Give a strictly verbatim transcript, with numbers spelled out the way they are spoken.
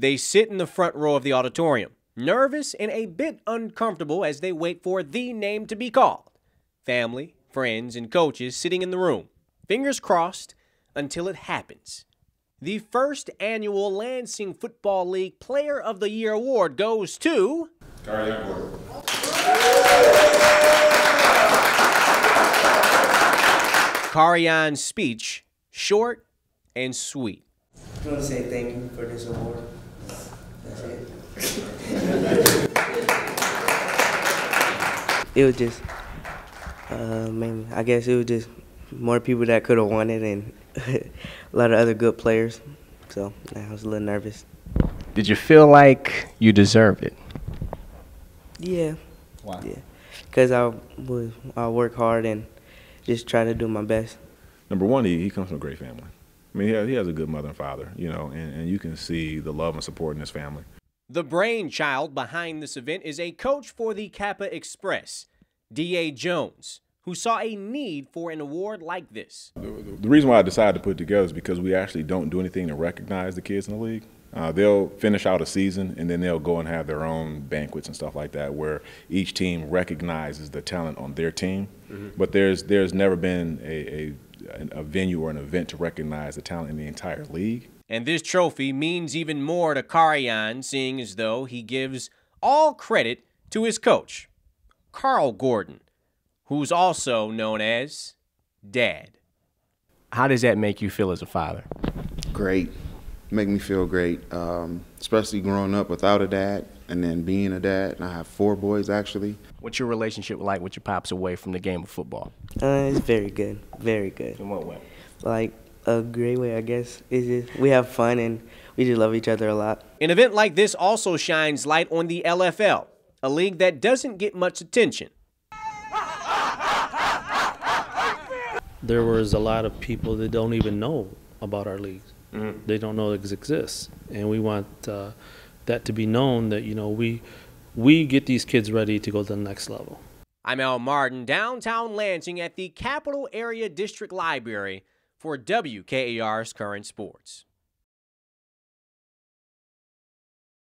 They sit in the front row of the auditorium, nervous and a bit uncomfortable as they wait for the name to be called. Family, friends, and coaches sitting in the room, fingers crossed until it happens. The first annual Lansing Football League Player of the Year award goes to Carre'on Gordon. Carre'on's speech, short and sweet. I want to say thank you for this award. That's it. It was just, uh, man, I guess it was just more people that could have won it and a lot of other good players. So I was a little nervous. Did you feel like you deserved it? Yeah. Why? Yeah. Because I was, I work hard and just try to do my best. Number one, he, he comes from a great family. I mean, he has, he has a good mother and father, you know, and, and you can see the love and support in his family. The brainchild behind this event is a coach for the Kappa Express, D A Jones, who saw a need for an award like this. The, the, the reason why I decided to put it together is because we actually don't do anything to recognize the kids in the league. Uh, they'll finish out a season, and then they'll go and have their own banquets and stuff like that where each team recognizes the talent on their team. Mm-hmm. But there's, there's never been a, a, a venue or an event to recognize the talent in the entire league. And this trophy means even more to Carre'on, seeing as though he gives all credit to his coach, Carl Gordon, who's also known as Dad. How does that make you feel as a father? Great. Make me feel great, um, especially growing up without a dad and then being a dad. And I have four boys, actually. What's your relationship like with your pops away from the game of football? Uh, it's very good, very good. In what way? Like a great way, I guess. It's just, we have fun and we just love each other a lot. An event like this also shines light on the L F L, a league that doesn't get much attention. There was a lot of people that don't even know about our leagues. Mm-hmm. They don't know it exists, and we want uh, that to be known, that, you know, we we get these kids ready to go to the next level. I'm Al Martin, downtown Lansing at the Capital Area District Library for W K A R's Current Sports.